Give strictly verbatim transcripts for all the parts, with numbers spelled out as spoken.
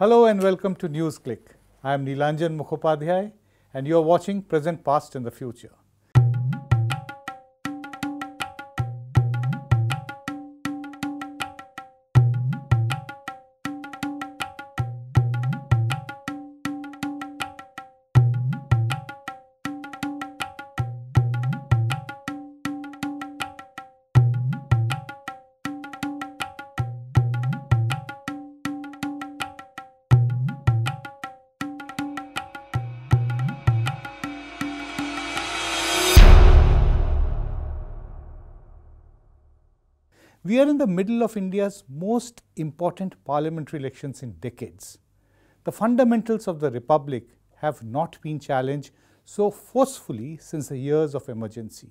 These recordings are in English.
Hello and welcome to NewsClick. I am Nilanjan Mukhopadhyay and you are watching Present, Past and the Future. We are in the middle of India's most important parliamentary elections in decades. The fundamentals of the Republic have not been challenged so forcefully since the years of emergency.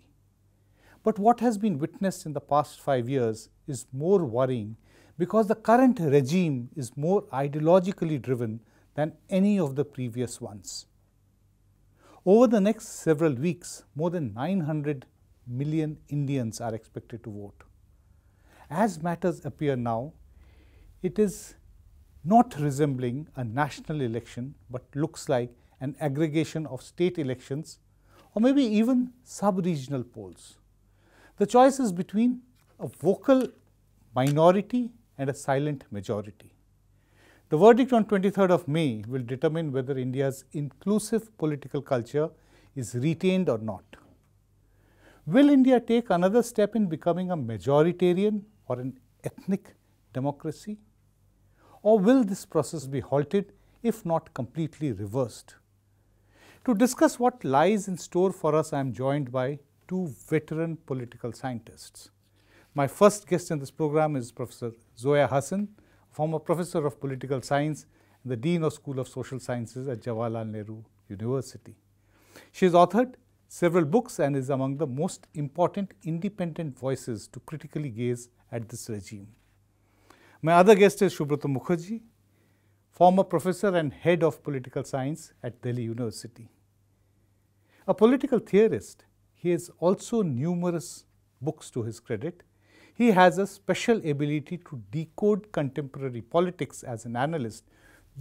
But what has been witnessed in the past five years is more worrying because the current regime is more ideologically driven than any of the previous ones. Over the next several weeks, more than nine hundred million Indians are expected to vote. As matters appear now, it is not resembling a national election but looks like an aggregation of state elections or maybe even sub-regional polls. The choice is between a vocal minority and a silent majority. The verdict on twenty-third of May will determine whether India's inclusive political culture is retained or not. Will India take another step in becoming a majoritarian or an ethnic democracy? Or will this process be halted, if not completely reversed? To discuss what lies in store for us, I am joined by two veteran political scientists. My first guest in this program is Professor Zoya Hasan, former Professor of Political Science and the Dean of School of Social Sciences at Jawaharlal Nehru University. She has authored several books and is among the most important independent voices to critically gaze at this regime. My other guest is Subrata Mukherjee, former professor and head of political science at Delhi University. A political theorist, he has also numerous books to his credit. He has a special ability to decode contemporary politics as an analyst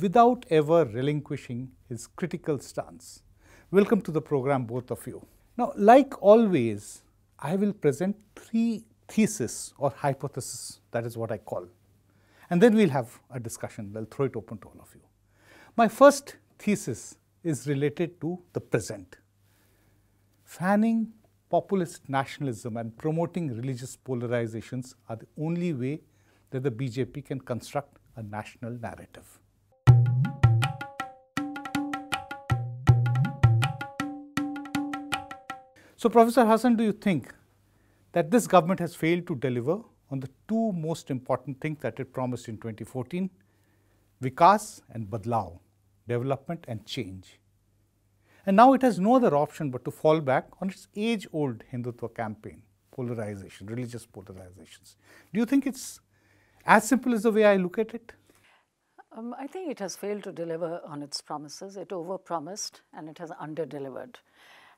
without ever relinquishing his critical stance. Welcome to the program, both of you. Now, like always, I will present three theses or hypotheses, that is what I call. And then we'll have a discussion. I'll throw it open to all of you. My first thesis is related to the present. Fanning populist nationalism and promoting religious polarizations are the only way that the B J P can construct a national narrative. So, Professor Hasan, do you think that this government has failed to deliver on the two most important things that it promised in twenty fourteen, Vikas and Badlao, development and change? And now it has no other option but to fall back on its age-old Hindutva campaign, polarization, religious polarizations. Do you think it's as simple as the way I look at it? Um, I think it has failed to deliver on its promises. It over-promised and it has under-delivered,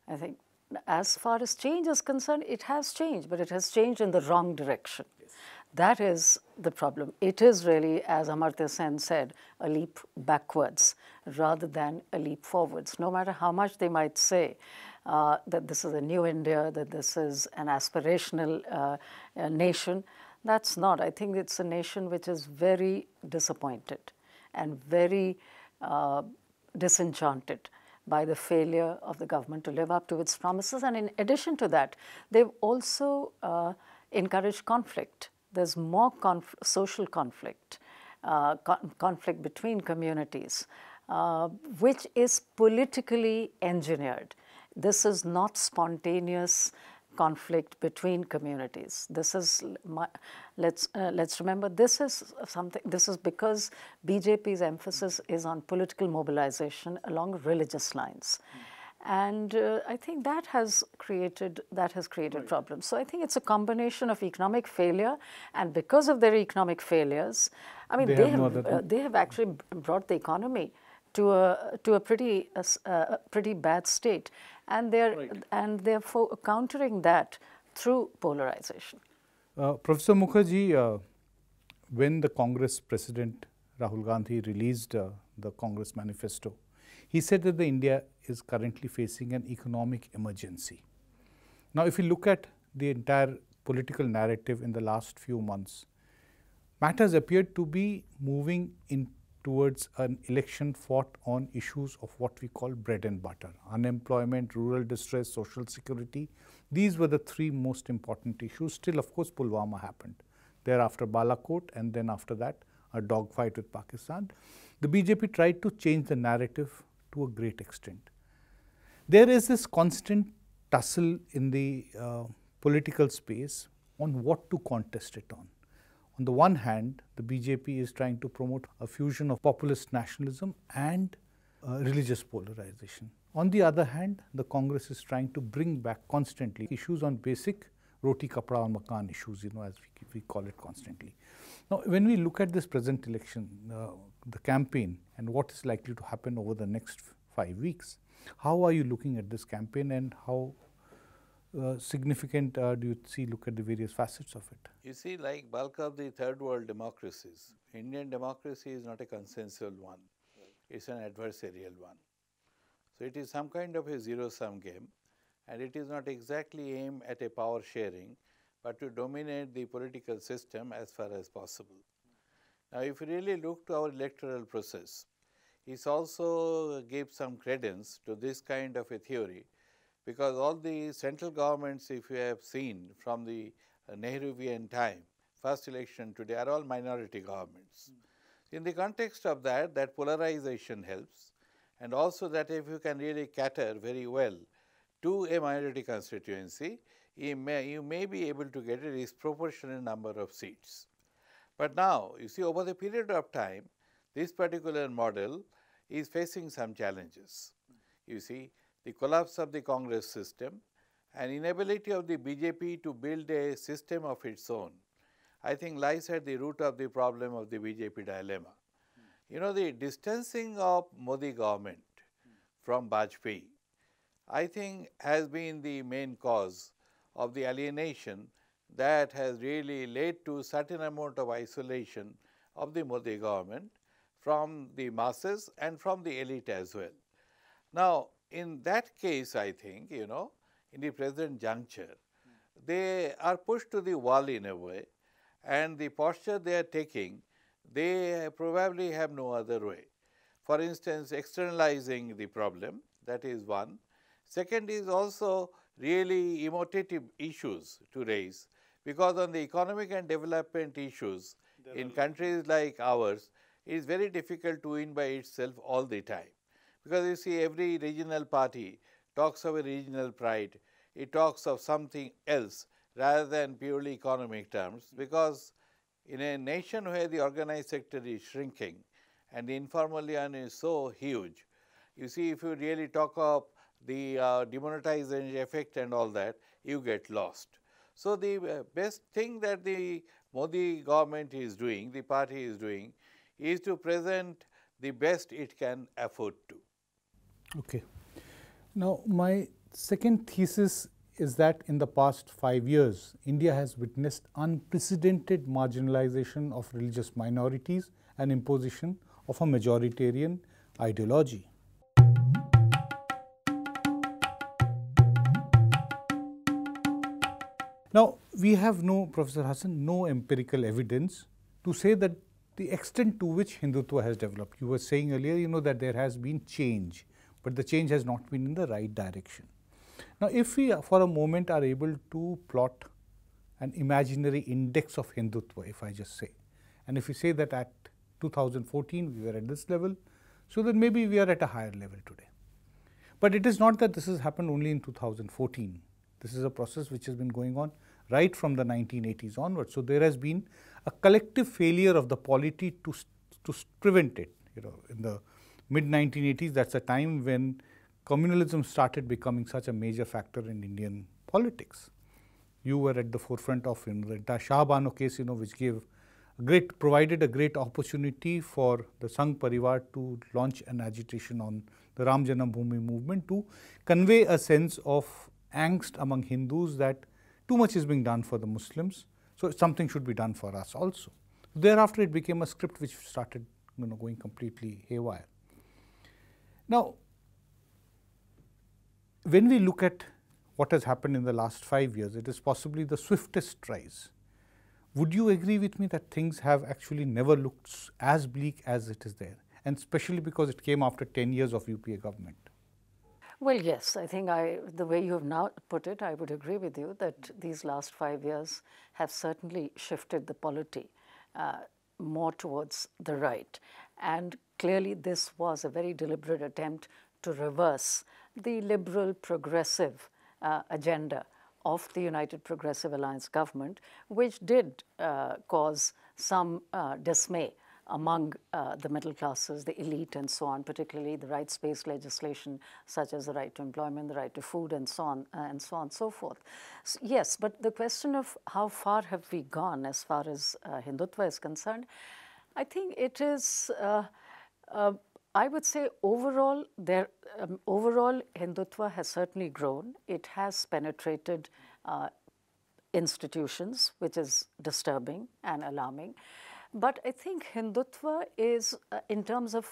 I think. As far as change is concerned, it has changed, but it has changed in the wrong direction. Yes. That is the problem. It is really, as Amartya Sen said, a leap backwards rather than a leap forwards. No matter how much they might say uh, that this is a new India, that this is an aspirational uh, uh, nation, that's not. I think it's a nation which is very disappointed and very uh, disenchanted by the failure of the government to live up to its promises. And in addition to that, they've also uh, encouraged conflict. There's more conf social conflict, uh, con conflict between communities, uh, which is politically engineered. This is not spontaneous conflict between communities. This is, my, let's, uh, let's remember, this is something, this is because B J P's emphasis is on political mobilization along religious lines. Mm. And uh, I think that has created, that has created right. problems. So I think it's a combination of economic failure, and because of their economic failures, I mean, they, they, have, have, uh, they have actually brought the economy to a, to a pretty, uh, uh, pretty bad state. And they're right. and therefore countering that through polarization. Uh, Professor Mukherjee, uh, when the Congress president Rahul Gandhi released uh, the Congress manifesto, he said that the India is currently facing an economic emergency. Now, if you look at the entire political narrative in the last few months, matters appeared to be moving in towards an election fought on issues of what we call bread and butter. Unemployment, rural distress, social security, these were the three most important issues. Still, of course, Pulwama happened. Thereafter, Balakot, and then after that, a dogfight with Pakistan. The B J P tried to change the narrative to a great extent. There is this constant tussle in the uh, political space on what to contest it on. On the one hand, the B J P is trying to promote a fusion of populist nationalism and uh, religious polarization. On the other hand, the Congress is trying to bring back constantly issues on basic roti kapra aur makan issues, you know, as we, we call it constantly. Now, when we look at this present election, uh, the campaign and what is likely to happen over the next five weeks, how are you looking at this campaign and how Uh, significant uh, do you see look at the various facets of it? You see, like bulk of the third world democracies, Indian democracy is not a consensual one, right. It's an adversarial one. So it is some kind of a zero-sum game, and it is not exactly aimed at a power sharing, but to dominate the political system as far as possible. Now, if you really look to our electoral process, it also gives some credence to this kind of a theory, because all the central governments, if you have seen from the uh, Nehruvian time, first election today, are all minority governments. Mm. In the context of that, that polarization helps, and also that if you can really cater very well to a minority constituency, you may, you may be able to get a disproportionate number of seats. But now, you see, over the period of time, this particular model is facing some challenges. Mm. You see, the collapse of the Congress system and inability of the B J P to build a system of its own, I think lies at the root of the problem of the B J P dilemma. Mm. You know, the distancing of Modi government mm. from Bajpayee, I think has been the main cause of the alienation that has really led to a certain amount of isolation of the Modi government from the masses and from the elite as well. Now, in that case, I think, you know, in the present juncture, mm. they are pushed to the wall in a way, and the posture they are taking, they probably have no other way. For instance, externalizing the problem, that is one. Second is also really emotive issues to raise, because on the economic and development issues there in countries like ours, it is very difficult to win by itself all the time. Because you see, every regional party talks of a regional pride, it talks of something else rather than purely economic terms, because in a nation where the organized sector is shrinking and the informal one is so huge, you see, if you really talk of the uh, demonetization effect and all that, you get lost. So the best thing that the Modi government is doing, the party is doing, is to present the best it can afford to. Okay. Now, my second thesis is that in the past five years, India has witnessed unprecedented marginalization of religious minorities and imposition of a majoritarian ideology. Now, we have no, Professor Hasan, no empirical evidence to say that the extent to which Hindutva has developed. You were saying earlier, you know, that there has been change, but the change has not been in the right direction. Now, if we for a moment are able to plot an imaginary index of Hindutva, if I just say, and if we say that at two thousand fourteen we were at this level, so then maybe we are at a higher level today. But it is not that this has happened only in two thousand fourteen. This is a process which has been going on right from the nineteen eighties onwards. So there has been a collective failure of the polity to, to prevent it, you know, in the mid nineteen eighties, that's a time when communalism started becoming such a major factor in Indian politics. You were at the forefront of, you know, the entire Shah Bano case, you know, which gave a great, provided a great opportunity for the Sangh Parivar to launch an agitation on the Ram Janmabhoomi movement to convey a sense of angst among Hindus that too much is being done for the Muslims, so something should be done for us also. Thereafter, it became a script which started you know, going completely haywire. Now, when we look at what has happened in the last five years, it is possibly the swiftest rise. Would you agree with me that things have actually never looked as bleak as it is there, and especially because it came after ten years of U P A government? Well, yes, I think I, the way you have now put it, I would agree with you that these last five years have certainly shifted the polity uh, more towards the right. And clearly this was a very deliberate attempt to reverse the liberal progressive uh, agenda of the United Progressive Alliance government, which did uh, cause some uh, dismay among uh, the middle classes, the elite and so on, particularly the rights-based legislation such as the right to employment, the right to food and so on uh, and so on and so forth. So, yes, but the question of how far have we gone as far as uh, Hindutva is concerned, I think it is, uh, uh, I would say overall, there, um, overall Hindutva has certainly grown. It has penetrated uh, institutions, which is disturbing and alarming. But I think Hindutva is, uh, in terms of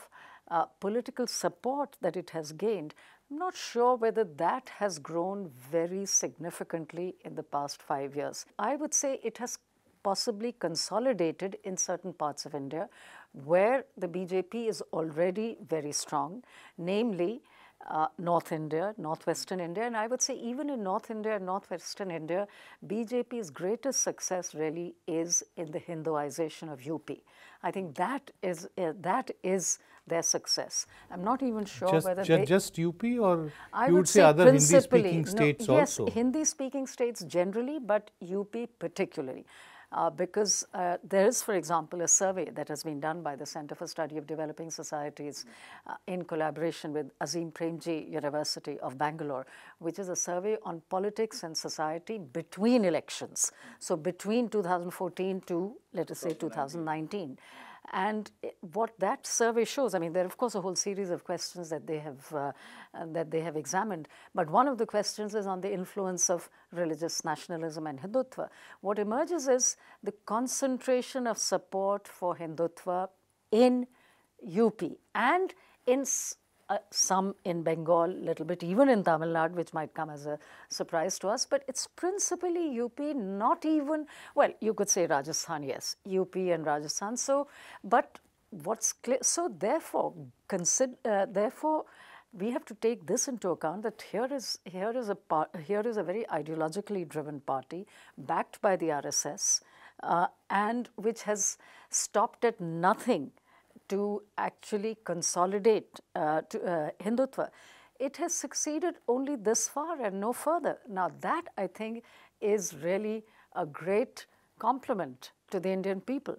uh, political support that it has gained, I'm not sure whether that has grown very significantly in the past five years. I would say it has possibly consolidated in certain parts of India where the B J P is already very strong, namely Uh, North India, Northwestern India, and I would say even in North India and Northwestern India, B J P's greatest success really is in the Hinduization of U P. I think that is, uh, that is their success. I'm not even sure just, whether ju they... Just U P or I you would, would say, say other Hindi-speaking no, states yes, also? Yes, Hindi-speaking states generally, but U P particularly. Uh, because uh, there is, for example, a survey that has been done by the Center for Study of Developing Societies uh, in collaboration with Azim Premji University of Bangalore, which is a survey on politics and society between elections. So between two thousand fourteen to, let us say, two thousand nineteen. And what that survey shows, I mean, there are of course a whole series of questions that they have uh, that they have examined, but one of the questions is on the influence of religious nationalism and Hindutva. What emerges is the concentration of support for Hindutva in U P and in uh, some in Bengal, little bit even in Tamil Nadu, which might come as a surprise to us, but it's principally U P, not even, well, you could say Rajasthan, yes, U P and Rajasthan. So, but what's clear, so therefore, consider, uh, therefore, we have to take this into account that here is, here is a part, here is a very ideologically driven party backed by the R S S uh, and which has stopped at nothing to actually consolidate uh, to, uh, Hindutva. It has succeeded only this far and no further. Now that, I think, is really a great compliment to the Indian people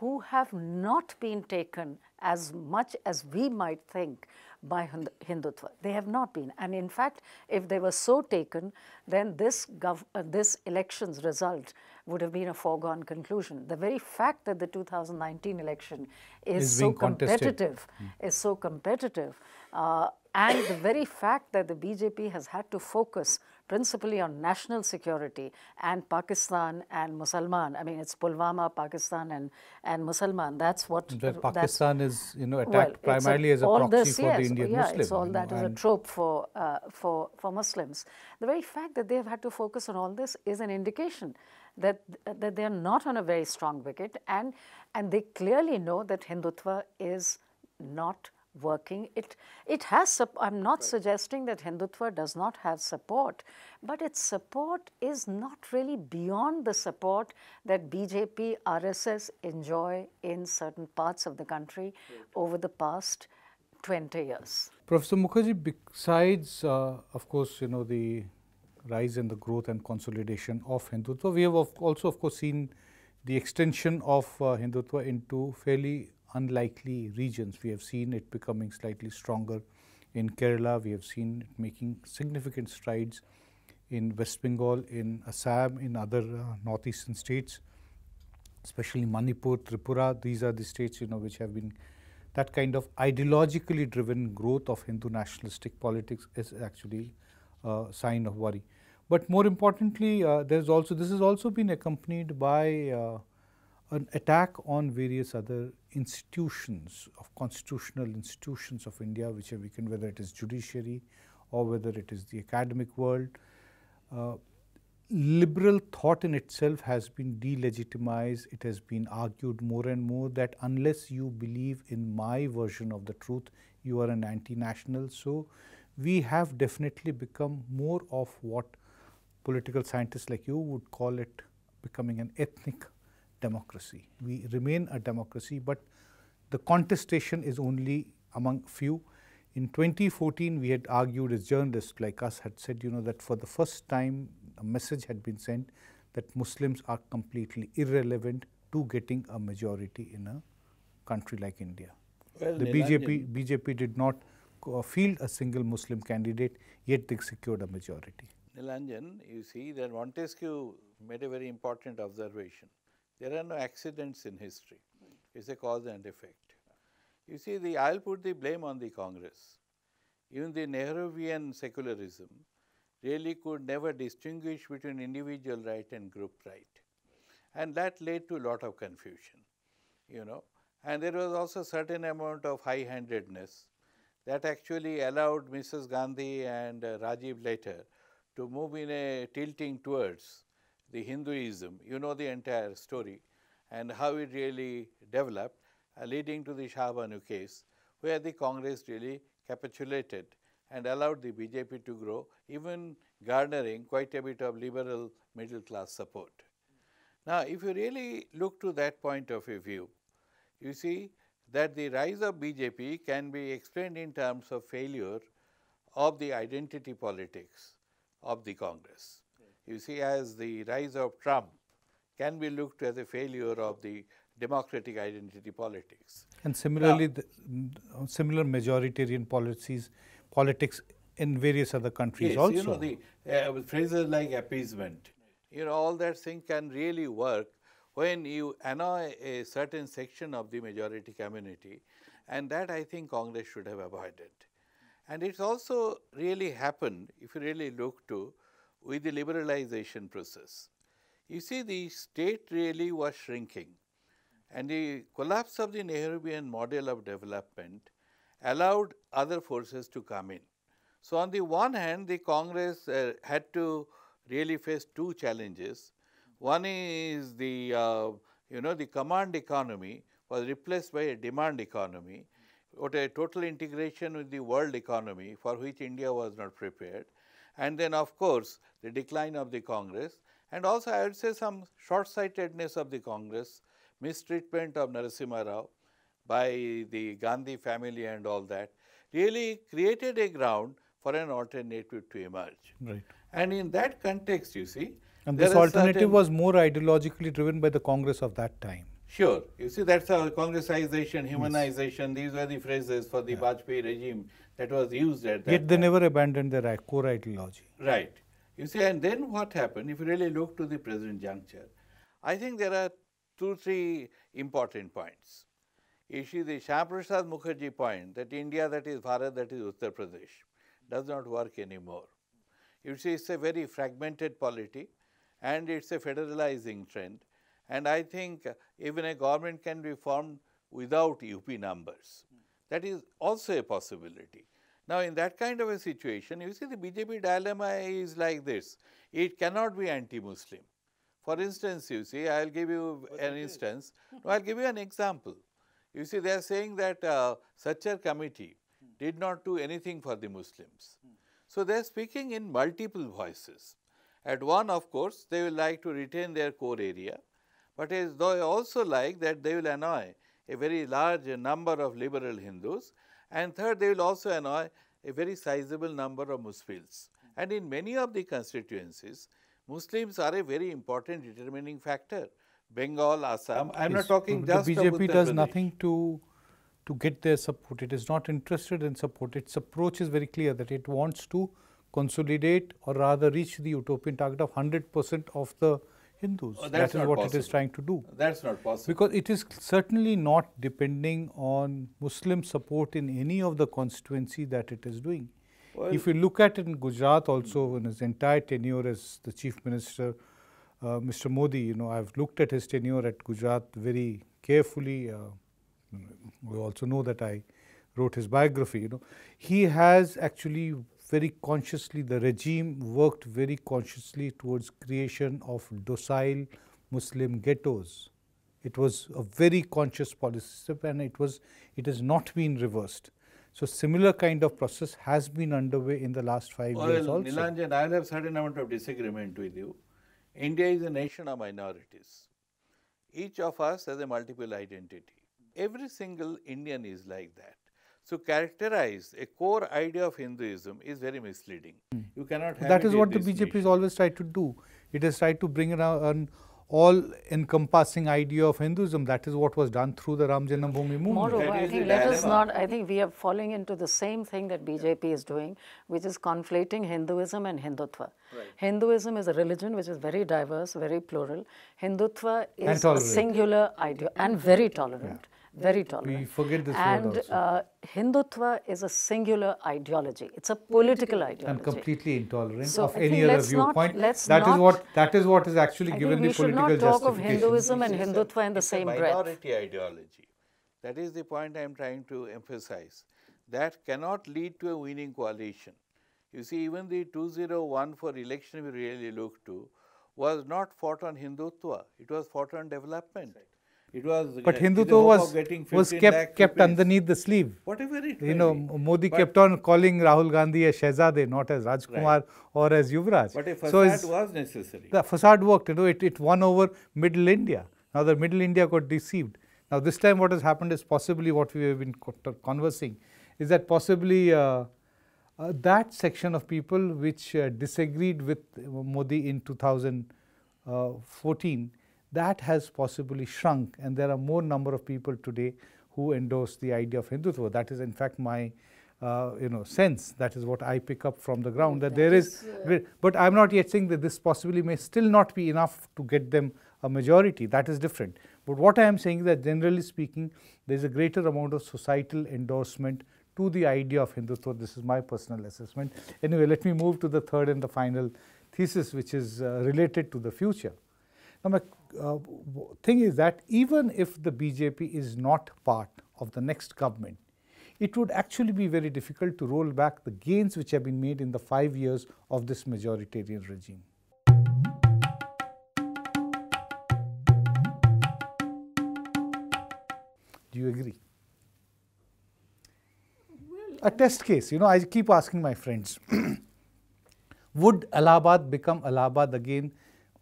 who have not been taken as much as we might think by Hindutva. They have not been. And in fact, if they were so taken, then this, gov uh, this election's result would have been a foregone conclusion. The very fact that the two thousand nineteen election is, is so competitive, mm. is so competitive, uh, and the very fact that the B J P has had to focus principally on national security and Pakistan and Musliman. I mean, it's Pulwama, Pakistan and, and Musliman. That's what... That Pakistan that's, is, you know, attacked well, primarily a, as a proxy this, for yes, the Indian yeah, Muslim. It's all that know, is a trope for, uh, for, for Muslims. The very fact that they have had to focus on all this is an indication that, that they are not on a very strong wicket, and, and they clearly know that Hindutva is not working. It, it has, I'm not right. suggesting that Hindutva does not have support, but its support is not really beyond the support that B J P, R S S enjoy in certain parts of the country right. over the past twenty years. Professor Mukherjee, besides, uh, of course, you know, the rise in the growth and consolidation of Hindutva, we have of also, of course, seen the extension of uh, Hindutva into fairly unlikely regions. We have seen it becoming slightly stronger in Kerala. We have seen it making significant strides in West Bengal, in Assam, in other uh, northeastern states, especially Manipur, Tripura. These are the states, you know, which have been that kind of ideologically driven growth of Hindu nationalistic politics is actually a sign of worry. But more importantly, uh, there's also, this has also been accompanied by uh, an attack on various other institutions, of constitutional institutions of India, which are weakened, whether it is judiciary or whether it is the academic world. Uh, liberal thought in itself has been delegitimized. It has been argued more and more that unless you believe in my version of the truth, you are an anti-national. So we have definitely become more of what political scientists like you would call it becoming an ethnic democracy. We remain a democracy, but the contestation is only among few. In twenty fourteen, we had argued, as journalists like us had said, you know, that for the first time a message had been sent that Muslims are completely irrelevant to getting a majority in a country like India. Well, the B J P, B J P did not field a single Muslim candidate, yet they secured a majority. Nilanjan, you see that Montesquieu made a very important observation. There are no accidents in history. It's a cause and effect. You see, the, I'll put the blame on the Congress. Even the Nehruvian secularism really could never distinguish between individual right and group right. And that led to a lot of confusion, you know. And there was also a certain amount of high-handedness that actually allowed Missus Gandhi and uh, Rajiv later to move in a tilting towards the Hinduism. You know the entire story and how it really developed, uh, leading to the Shah Bano case, where the Congress really capitulated and allowed the B J P to grow, even garnering quite a bit of liberal middle class support. Now, if you really look to that point of view, you see that the rise of B J P can be explained in terms of failure of the identity politics of the Congress. You see, as the rise of Trump can be looked as a failure of the democratic identity politics. And similarly, now, the, mm, similar majoritarian policies, politics in various other countries yes, also. You know, the uh, phrases like appeasement, you know, all that thing can really work when you annoy a certain section of the majority community, and that I think Congress should have avoided. And it's also really happened, if you really look to, with the liberalization process. You see, the state really was shrinking, and the collapse of the Nehruvian model of development allowed other forces to come in. So on the one hand, the Congress uh, had to really face two challenges. One is the, uh, you know, the command economy was replaced by a demand economy, what a total integration with the world economy for which India was not prepared. And then, of course, the decline of the Congress, and also I would say some short-sightedness of the Congress, mistreatment of Narasimha Rao by the Gandhi family and all that, really created a ground for an alternative to emerge. Right. And in that context, you see... And this alternative was more ideologically driven by the Congress of that time. Sure. You see, that's how Congressization, humanization, yes. These were the phrases for the yeah. Bajpayee regime that was used at that Yet time. They never abandoned their core ideology. Right. You see, and then what happened, if you really look to the present juncture, I think there are two, three important points. You see, the Shah Prasad Mukherjee point, that India, that is Bharat, that is Uttar Pradesh, does not work anymore. You see, it's a very fragmented polity, and it's a federalizing trend. And I think even a government can be formed without U P numbers. That is also a possibility. Now, in that kind of a situation, you see the B J P dilemma is like this. It cannot be anti-Muslim. For instance, you see, I'll give you what an instance. No, I'll give you an example. You see, they are saying that uh, Satchar committee did not do anything for the Muslims. So they are speaking in multiple voices. At one, of course, they will like to retain their core area. But as though I also like that they will annoy a very large number of liberal Hindus, and third, they will also annoy a very sizable number of Musfils. And in many of the constituencies, Muslims are a very important determining factor. Bengal, Assam, I am not talking just about Uttar Pradesh. The B J P does nothing to, to get their support. It is not interested in support. Its approach is very clear that it wants to consolidate or rather reach the utopian target of one hundred percent of the Hindus. Oh, that is what possible. It is trying to do. That's not possible. Because it is certainly not depending on Muslim support in any of the constituency that it is doing. Well, if you look at it in Gujarat also, in his entire tenure as the Chief Minister, uh, Mister Modi, you know, I've looked at his tenure at Gujarat very carefully. Uh, we also know that I wrote his biography, you know. He has actually very consciously, the regime worked very consciously towards creation of docile Muslim ghettos. It was a very conscious policy step, and it was, it has not been reversed. So, similar kind of process has been underway in the last five well, years also. Nilanjan, I have a certain amount of disagreement with you. India is a nation of minorities. Each of us has a multiple identity. Every single Indian is like that. So, characterize a core idea of Hinduism is very misleading. Mm. You cannot have that is what the B J P has always tried to do. It has tried to bring around an all-encompassing idea of Hinduism. That is what was done through the Ram Janmabhoomi movement. Moreover, I think let us not, I think we are falling into the same thing that B J P yeah. is doing, which is conflating Hinduism and Hindutva. Right. Hinduism is a religion which is very diverse, very plural. Hindutva is a singular idea and very tolerant. Yeah. Very tolerant. We forget this and, word also. Uh, Hindutva is a singular ideology. It's a political ideology. And completely intolerant so of I any other viewpoint. Not, that not, is what that is what is actually I given the political justification. We should not talk of Hinduism and Hindutva in the same breath. It's a minority ideology. That is the point I am trying to emphasize. That cannot lead to a winning coalition. You see, even the two thousand one election we really look to was not fought on Hindutva. It was fought on development. It was, but Hindutva was, was kept kept underneath the sleeve. Whatever it You know, be. Modi but kept on calling Rahul Gandhi as Shehzade, not as Rajkumar right. or as Yuvraj. But a facade so was necessary. The facade worked. You know, it, it won over Middle India. Now, the Middle India got deceived. Now, this time what has happened is possibly what we have been conversing, is that possibly uh, uh, that section of people which uh, disagreed with Modi in two thousand fourteen, that has possibly shrunk, and there are more number of people today who endorse the idea of Hindutva. That is, in fact, my uh, you know sense. That is what I pick up from the ground. That, that there is, is uh, but I am not yet saying that this possibly may still not be enough to get them a majority. That is different. But what I am saying is that generally speaking, there is a greater amount of societal endorsement to the idea of Hindutva. This is my personal assessment. Anyway, let me move to the third and the final thesis, which is uh, related to the future. Now, my uh, thing is that even if the B J P is not part of the next government, it would actually be very difficult to roll back the gains which have been made in the five years of this majoritarian regime. Do you agree? Well, a test case, you know, I keep asking my friends, would Allahabad become Allahabad again?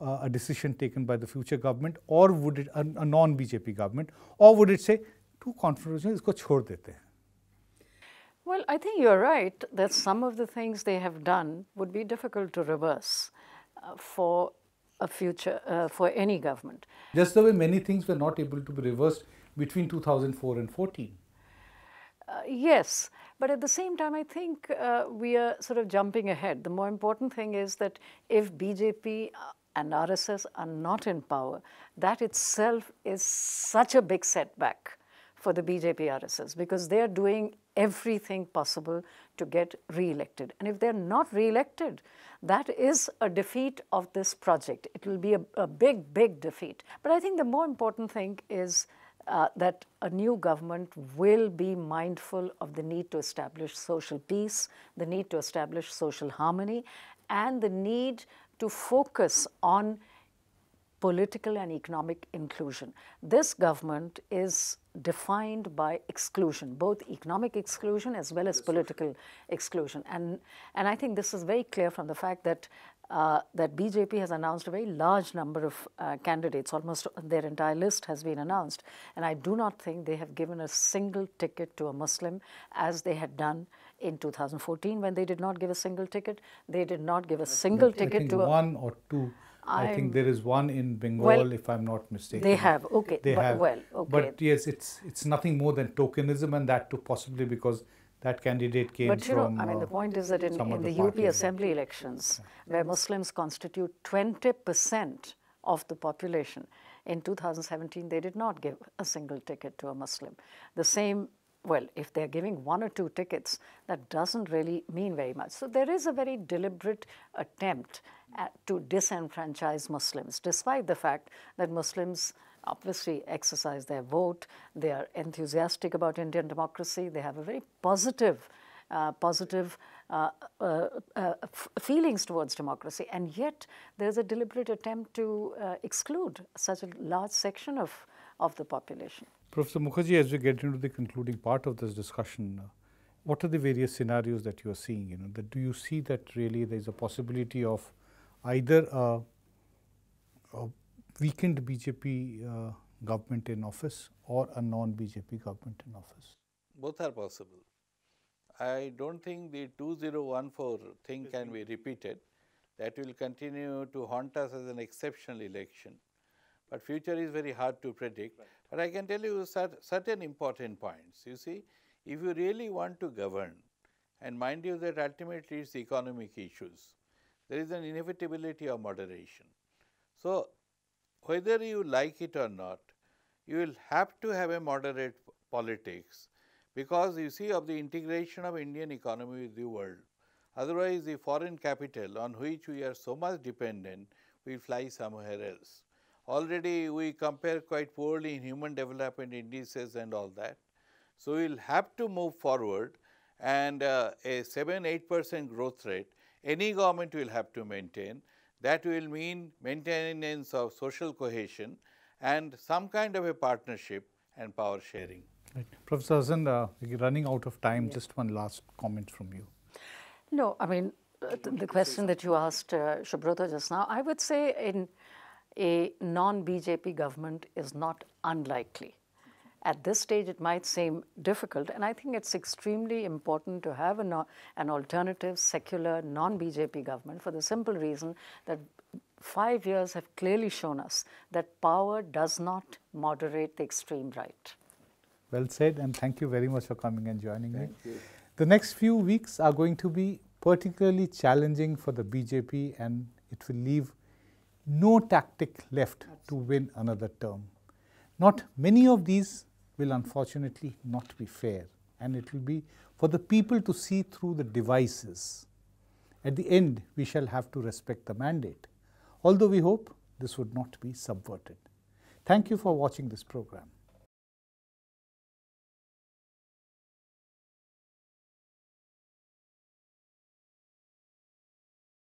Uh, a decision taken by the future government, or would it, a, a non-B J P government, or would it say, too controversial, isko chhod dete hain? Well, I think you're right that some of the things they have done would be difficult to reverse uh, for a future, uh, for any government. Just the way many things were not able to be reversed between two thousand four and fourteen. Uh, yes. But at the same time, I think uh, we are sort of jumping ahead. The more important thing is that if B J P uh, and R S S are not in power, that itself is such a big setback for the B J P R S S, because they are doing everything possible to get re-elected. And if they're not re-elected, that is a defeat of this project. It will be a, a big, big defeat. But I think the more important thing is uh, that a new government will be mindful of the need to establish social peace, the need to establish social harmony, and the need to focus on political and economic inclusion. This government is defined by exclusion, both economic exclusion as well as political exclusion. And, and I think this is very clear from the fact that Uh, that B J P has announced a very large number of uh, candidates. Almost their entire list has been announced. And I do not think they have given a single ticket to a Muslim, as they had done in two thousand fourteen when they did not give a single ticket. They did not give a single but ticket I think to one a, or two. I'm, I think there is one in Bengal, well, if I'm not mistaken. They have, okay. They but, have. Well, okay. But yes, it's, it's nothing more than tokenism, and that too possibly because that candidate came from. But you from, know, I mean, uh, the point is that in, in the, the U P assembly elections, yeah. where Muslims constitute twenty percent of the population, in two thousand seventeen they did not give a single ticket to a Muslim. The same, well, if they're giving one or two tickets, that doesn't really mean very much. So there is a very deliberate attempt to disenfranchise Muslims, despite the fact that Muslims obviously exercise their vote, they are enthusiastic about Indian democracy, they have a very positive, uh, positive uh, uh, uh, feelings towards democracy, and yet there's a deliberate attempt to uh, exclude such a large section of, of the population. Professor Mukherjee, as we get into the concluding part of this discussion, uh, what are the various scenarios that you are seeing? You know, that do you see that really there is a possibility of either a, a weakened B J P uh, government in office or a non-B J P government in office? Both are possible. I don't think the two thousand fourteen thing can be repeated. That will continue to haunt us as an exceptional election. But future is very hard to predict. Right. But I can tell you certain important points. You see, if you really want to govern, and mind you that ultimately it's economic issues, there is an inevitability of moderation. So, whether you like it or not, you will have to have a moderate politics because you see of the integration of Indian economy with the world. Otherwise, the foreign capital on which we are so much dependent will fly somewhere else. Already we compare quite poorly in human development indices and all that. So, we will have to move forward and uh, a seven to eight percent growth rate any government will have to maintain. That will mean maintenance of social cohesion and some kind of a partnership and power sharing. Right. Professor Hasan, uh, we're running out of time. Yes. Just one last comment from you. No, I mean, uh, th the question that you asked, uh, Subrata, just now, I would say in a non-B J P government is not unlikely. At this stage, it might seem difficult, and I think it's extremely important to have an, an alternative, secular, non-B J P government for the simple reason that five years have clearly shown us that power does not moderate the extreme right. Well said, and thank you very much for coming and joining me. Thank you. The next few weeks are going to be particularly challenging for the B J P, and it will leave no tactic left to win another term. Not many of these will unfortunately not be fair, and it will be for the people to see through the devices. At the end, we shall have to respect the mandate, although we hope this would not be subverted. Thank you for watching this program.